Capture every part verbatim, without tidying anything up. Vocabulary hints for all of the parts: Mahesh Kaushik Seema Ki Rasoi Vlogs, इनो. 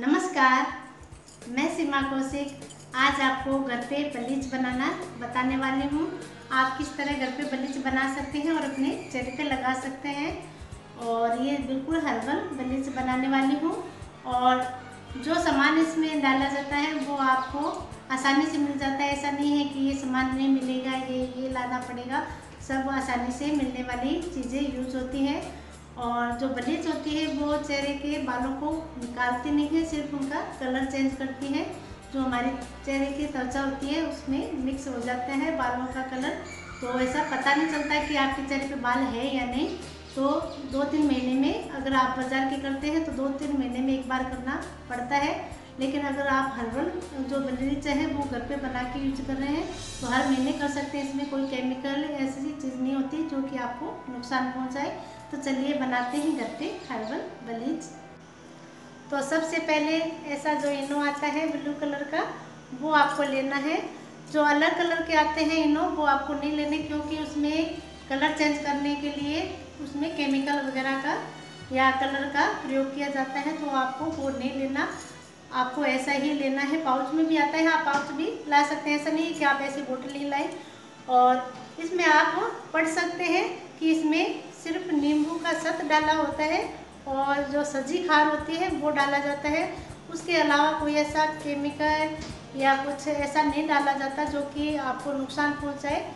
नमस्कार, मैं सीमा कौशिक आज आपको घर पे बलिच बनाना बताने वाली हूँ। आप किस तरह घर पे बलिच बना सकते हैं और अपने चेहरे पे लगा सकते हैं। और ये बिल्कुल हर्बल बलिच बनाने वाली हूँ और जो सामान इसमें डाला जाता है वो आपको आसानी से मिल जाता है। ऐसा नहीं है कि ये सामान नहीं मिलेगा, ये ये लाना पड़ेगा। सब आसानी से मिलने वाली चीज़ें यूज़ होती है। और जो बलिच होती है वो चेहरे के बालों को निकालती नहीं है, सिर्फ उनका कलर चेंज करती है। जो हमारे चेहरे की त्वचा होती है उसमें मिक्स हो जाता है बालों का कलर, तो ऐसा पता नहीं चलता कि आपके चेहरे पे बाल है या नहीं। तो दो तीन महीने में, अगर आप बाजार के करते हैं तो दो तीन महीने में एक बार करना पड़ता है। लेकिन अगर आप हर्बल जो बलिच है वो घर पे बना के यूज कर रहे हैं तो हर महीने कर सकते हैं। इसमें कोई केमिकल ऐसी चीज़ नहीं होती जो कि आपको नुकसान पहुंचाए। तो चलिए बनाते हैं घर पे हर्बल बलिच। तो सबसे पहले ऐसा जो इनो आता है ब्लू कलर का वो आपको लेना है। जो अलग कलर के आते हैं इनो वो आपको नहीं लेने, क्योंकि उसमें कलर चेंज करने के लिए उसमें केमिकल वगैरह का या कलर का प्रयोग किया जाता है, तो आपको वो नहीं लेना। आपको ऐसा ही लेना है। पाउच में भी आता है, आप पाउच भी ला सकते हैं। ऐसा नहीं कि आप ऐसी बोतल ही लाए। और इसमें आप पढ़ सकते हैं कि इसमें सिर्फ नींबू का सत डाला होता है और जो सजी खार होती है वो डाला जाता है। उसके अलावा कोई ऐसा केमिकल या कुछ ऐसा नहीं डाला जाता जो कि आपको नुकसान पहुंचाए।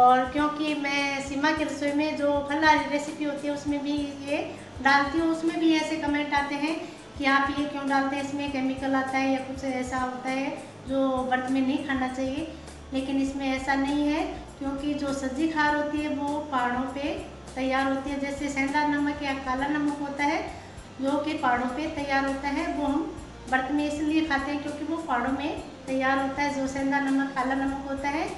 और क्योंकि मैं सीमा की रसोई में जो फल वाली रेसिपी होती है उसमें भी ये डालती हूँ, उसमें भी ऐसे कमेंट आते हैं कि आप ये क्यों डालते हैं, इसमें केमिकल आता है या कुछ ऐसा होता है जो व्रत में नहीं खाना चाहिए। लेकिन इसमें ऐसा नहीं है, क्योंकि जो सब्जी खार होती है वो पहाड़ों पे तैयार होती है। जैसे सेंधा नमक या काला नमक होता है जो कि पहाड़ों पे तैयार होता है, वो हम व्रत में इसलिए खाते हैं क्योंकि वो पहाड़ों में तैयार होता है। जो सेंधा नमक काला नमक होता है,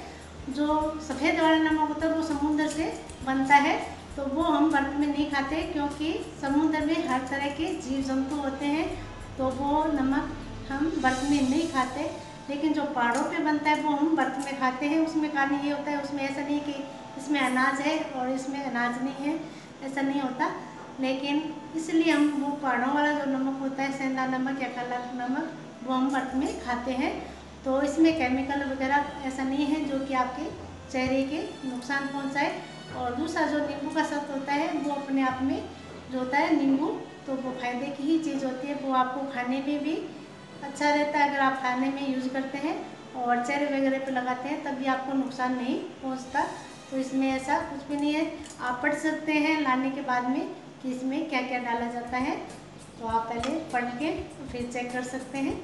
जो सफ़ेद वाला नमक होता है वो समुद्र से बनता है, तो वो हम व्रत में नहीं खाते, क्योंकि समुद्र में हर तरह के जीव जंतु होते हैं, तो वो नमक हम व्रत में नहीं खाते। लेकिन जो पहाड़ों पे बनता है वो हम व्रत में खाते हैं। उसमें कारण ये होता है, उसमें ऐसा नहीं कि इसमें अनाज है और इसमें अनाज नहीं है, ऐसा नहीं होता। लेकिन इसलिए हम वो पहाड़ों वाला जो नमक होता है, सेंधा नमक या काला नमक, वो हम व्रत में खाते हैं। तो इसमें केमिकल वगैरह ऐसा नहीं है जो कि आपके चेहरे के नुकसान पहुँचाए। और दूसरा जो नींबू का सत्व होता है वो अपने आप में जो होता है नींबू, तो वो फायदे की ही चीज़ होती है। वो आपको खाने में भी अच्छा रहता है, अगर आप खाने में यूज़ करते हैं और चेहरे वगैरह पे लगाते हैं तब भी आपको नुकसान नहीं पहुंचता। तो इसमें ऐसा कुछ भी नहीं है। आप पढ़ सकते हैं लाने के बाद में कि इसमें क्या क्या डाला जाता है, तो आप पहले पढ़ के फिर चेक कर सकते हैं।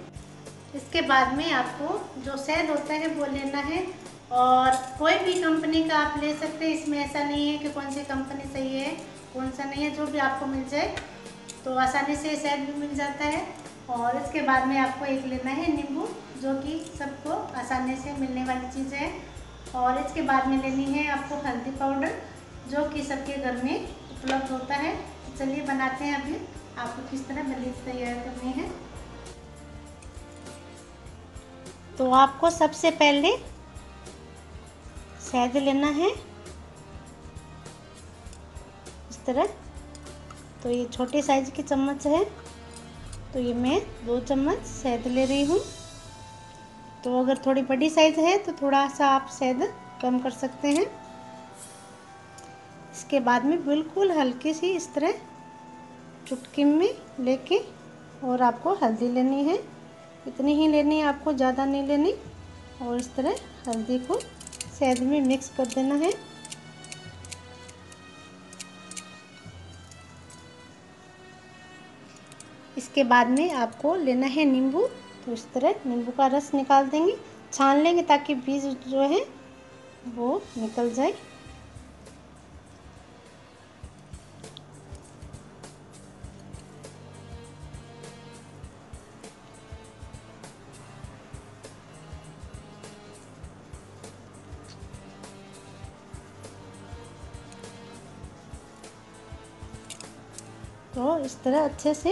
इसके बाद में आपको जो शहद होता है वो लेना है, और कोई भी कंपनी का आप ले सकते हैं। इसमें ऐसा नहीं है कि कौन सी कंपनी सही है कौन सा नहीं है, जो भी आपको मिल जाए। तो आसानी से शहद भी मिल जाता है। और इसके बाद में आपको एक लेना है नींबू, जो कि सबको आसानी से मिलने वाली चीज़ है। और इसके बाद में लेनी है आपको हल्दी पाउडर, जो कि सबके घर में उपलब्ध होता है। तो चलिए बनाते हैं अभी आपको किस तरह बलिच तैयार करनी है। तो आपको सबसे पहले शहद लेना है इस तरह। तो ये छोटे साइज की चम्मच है, तो ये मैं दो चम्मच शहद ले रही हूँ। तो अगर थोड़ी बड़ी साइज है तो थोड़ा सा आप शहद कम कर सकते हैं। इसके बाद में बिल्कुल हल्की सी इस तरह चुटकी में लेके, और आपको हल्दी लेनी है, इतनी ही लेनी है आपको, ज़्यादा नहीं लेनी। और इस तरह हल्दी को शहद में मिक्स कर देना है। इसके बाद में आपको लेना है नींबू, तो इस तरह नींबू का रस निकाल देंगे, छान लेंगे ताकि बीज जो है वो निकल जाए। तो इस तरह अच्छे से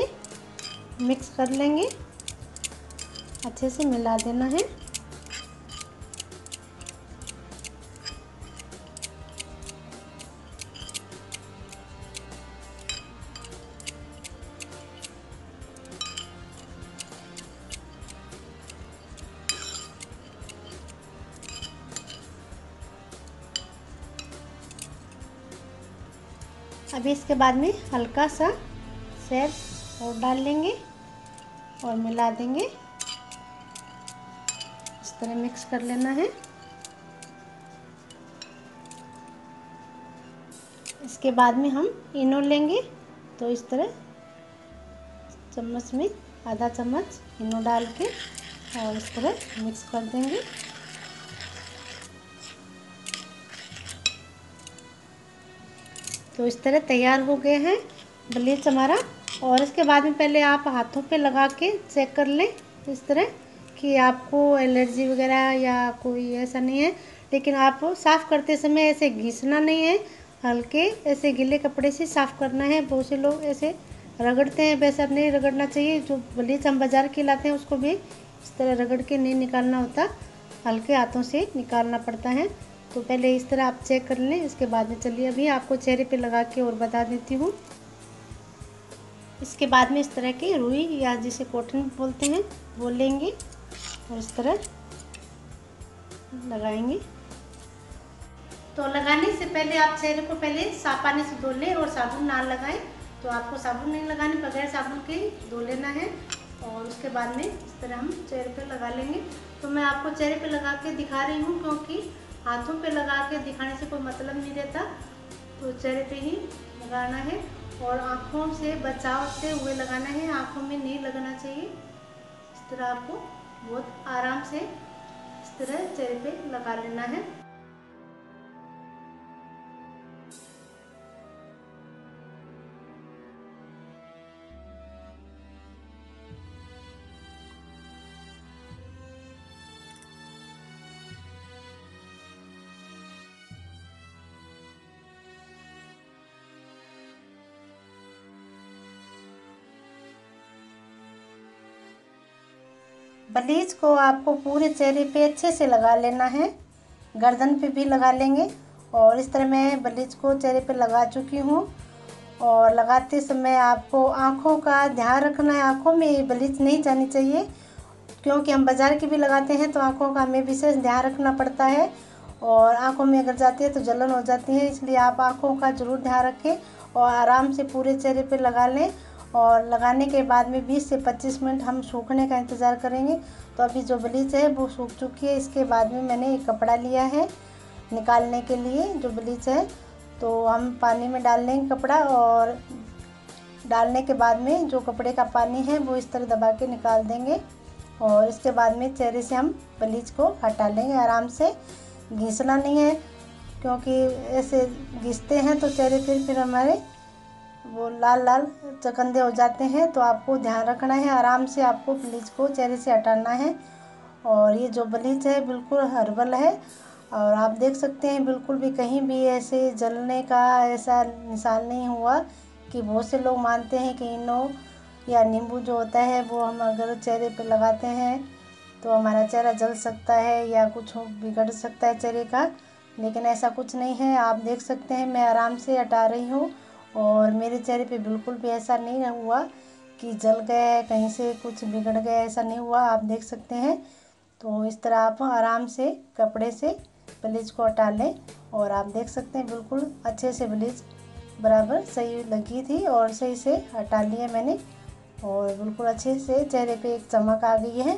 मिक्स कर लेंगे, अच्छे से मिला देना है। अभी इसके बाद में हल्का सा सेव और डाल लेंगे और मिला देंगे। इस तरह मिक्स कर लेना है। इसके बाद में हम इनो लेंगे, तो इस तरह चम्मच में आधा चम्मच इनो डाल के और इस तरह मिक्स कर देंगे। तो इस तरह तैयार हो गए हैं ब्लीच हमारा। और इसके बाद में पहले आप हाथों पे लगा के चेक कर लें इस तरह कि आपको एलर्जी वगैरह या कोई ऐसा नहीं है। लेकिन आप साफ़ करते समय ऐसे घिसना नहीं है, हल्के ऐसे गीले कपड़े से साफ़ करना है। बहुत से लोग ऐसे रगड़ते हैं, वैसा नहीं रगड़ना चाहिए। जो ब्लीच हम बाज़ार के लाते हैं उसको भी इस तरह रगड़ के नहीं निकालना होता, हल्के हाथों से निकालना पड़ता है। तो पहले इस तरह आप चेक कर लें। इसके बाद में चलिए अभी आपको चेहरे पे लगा के और बता देती हूँ। इसके बाद में इस तरह की रुई या जिसे कॉटन बोलते हैं वो लेंगे और इस तरह लगाएंगे। तो लगाने से पहले आप चेहरे को पहले साफ पानी से धो लें और साबुन ना लगाएं। तो आपको साबुन नहीं लगाने, बगैर साबुन के धो लेना है और उसके बाद में इस तरह हम चेहरे पे लगा लेंगे। तो मैं आपको चेहरे पे लगा के दिखा रही हूँ क्योंकि हाथों पे लगा के दिखाने से कोई मतलब नहीं रहता, तो चेहरे पे ही लगाना है। और आँखों से बचाव से हुए लगाना है, आँखों में नहीं लगना चाहिए। इस तरह आपको बहुत आराम से इस तरह चेहरे पे लगा लेना है। ब्लीच को आपको पूरे चेहरे पे अच्छे से लगा लेना है, गर्दन पे भी लगा लेंगे। और इस तरह मैं ब्लीच को चेहरे पे लगा चुकी हूँ। और लगाते समय आपको आँखों का ध्यान रखना है, आँखों में ब्लीच नहीं जानी चाहिए क्योंकि हम बाज़ार की भी लगाते हैं। तो आँखों का हमें विशेष ध्यान रखना पड़ता है और आँखों में अगर जाती है तो जलन हो जाती है, इसलिए आप आँखों का ज़रूर ध्यान रखें और आराम से पूरे चेहरे पर लगा लें। और लगाने के बाद में बीस से पच्चीस मिनट हम सूखने का इंतज़ार करेंगे। तो अभी जो ब्लीच है वो सूख चुकी है। इसके बाद में मैंने एक कपड़ा लिया है निकालने के लिए जो ब्लीच है, तो हम पानी में डाल लेंगे कपड़ा। और डालने के बाद में जो कपड़े का पानी है वो इस तरह दबा के निकाल देंगे और इसके बाद में चेहरे से हम ब्लीच को हटा लेंगे आराम से। घिसना नहीं है क्योंकि ऐसे घिसते हैं तो चेहरे फिर फिर हमारे वो लाल लाल चकंदे हो जाते हैं। तो आपको ध्यान रखना है, आराम से आपको ब्लीच को चेहरे से हटाना है। और ये जो ब्लीच है बिल्कुल हर्बल है और आप देख सकते हैं बिल्कुल भी कहीं भी ऐसे जलने का ऐसा निशान नहीं हुआ। कि बहुत से लोग मानते हैं कि इनो या नींबू जो होता है वो हम अगर चेहरे पे लगाते हैं तो हमारा चेहरा जल सकता है या कुछ बिगड़ सकता है चेहरे का, लेकिन ऐसा कुछ नहीं है। आप देख सकते हैं मैं आराम से हटा रही हूँ और मेरे चेहरे पे बिल्कुल भी ऐसा नहीं हुआ कि जल गया कहीं से, कुछ बिगड़ गया, ऐसा नहीं हुआ। आप देख सकते हैं। तो इस तरह आप आराम से कपड़े से ब्लीच को हटा लें और आप देख सकते हैं बिल्कुल अच्छे से ब्लीच बराबर सही लगी थी और सही से हटा लिए मैंने और बिल्कुल अच्छे से चेहरे पे एक चमक आ गई है।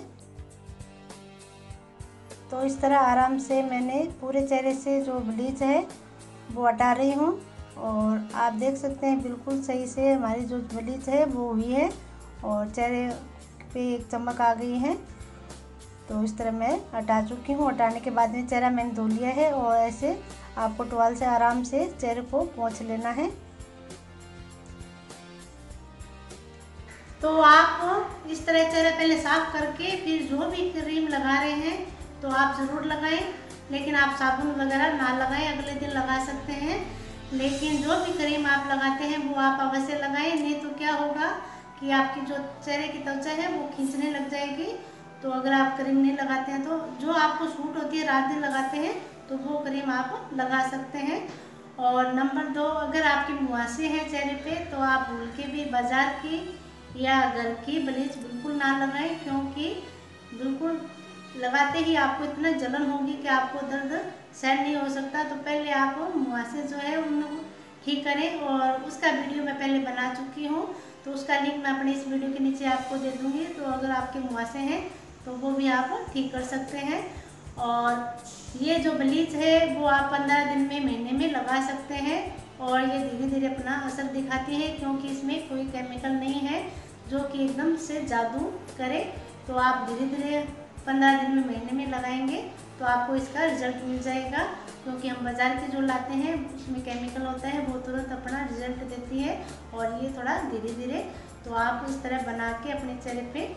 तो इस तरह आराम से मैंने पूरे चेहरे से जो ब्लीच है वो हटा रही हूँ और आप देख सकते हैं बिल्कुल सही से हमारी जो ब्लीच है वो हुई है और चेहरे पे एक चमक आ गई है। तो इस तरह मैं हटा चुकी हूँ। हटाने के बाद में चेहरा मैंने धो लिया है और ऐसे आपको टॉवल से आराम से चेहरे को पोंछ लेना है। तो आप इस तरह चेहरा पहले साफ करके फिर जो भी क्रीम लगा रहे हैं तो आप ज़रूर लगाएं, लेकिन आप साबुन वगैरह ना लगाएं, अगले दिन लगा सकते हैं। लेकिन जो भी क्रीम आप लगाते हैं वो आप अवश्य लगाएं, नहीं तो क्या होगा कि आपकी जो चेहरे की त्वचा है वो खींचने लग जाएगी। तो अगर आप क्रीम नहीं लगाते हैं तो जो आपको सूट होती है, रात दिन लगाते हैं, तो वो क्रीम आप लगा सकते हैं। और नंबर दो, अगर आपकी मुहासे हैं चेहरे पे तो आप भूल के भी बाज़ार की या घर की ब्लीच बिल्कुल ना लगाएँ क्योंकि बिल्कुल लगाते ही आपको इतना जलन होगी कि आपको दर्द सहन नहीं हो सकता। तो पहले आप मुहासे जो है उन ही करें। और उसका वीडियो मैं पहले बना चुकी हूँ, तो उसका लिंक मैं अपने इस वीडियो के नीचे आपको दे दूँगी। तो अगर आपके मुहासे हैं तो वो भी आप ठीक कर सकते हैं। और ये जो ब्लीच है वो आप पंद्रह दिन में महीने में लगा सकते हैं और ये धीरे धीरे अपना असर दिखाती है, क्योंकि इसमें कोई केमिकल नहीं है जो कि एकदम से जादू करे। तो आप धीरे धीरे पंद्रह दिन में महीने में लगाएंगे तो आपको इसका रिजल्ट मिल जाएगा, क्योंकि हम बाज़ार के जो लाते हैं उसमें केमिकल होता है, वो तुरंत अपना रिजल्ट देती है और ये थोड़ा धीरे धीरे। तो आप इस तरह बना के अपने चेहरे पे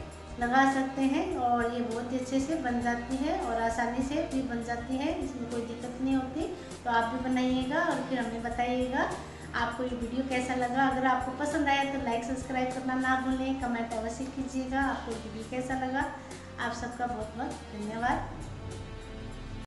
लगा सकते हैं और ये बहुत ही अच्छे से बन जाती है और आसानी से भी बन जाती है, इसमें कोई दिक्कत नहीं होती। तो आप भी बनाइएगा और फिर हमें बताइएगा आपको ये वीडियो कैसा लगा। अगर आपको पसंद आया तो लाइक सब्सक्राइब करना ना भूलें, कमेंट अवश्य कीजिएगा आपको वीडियो कैसा लगा। आप सबका बहुत बहुत धन्यवाद।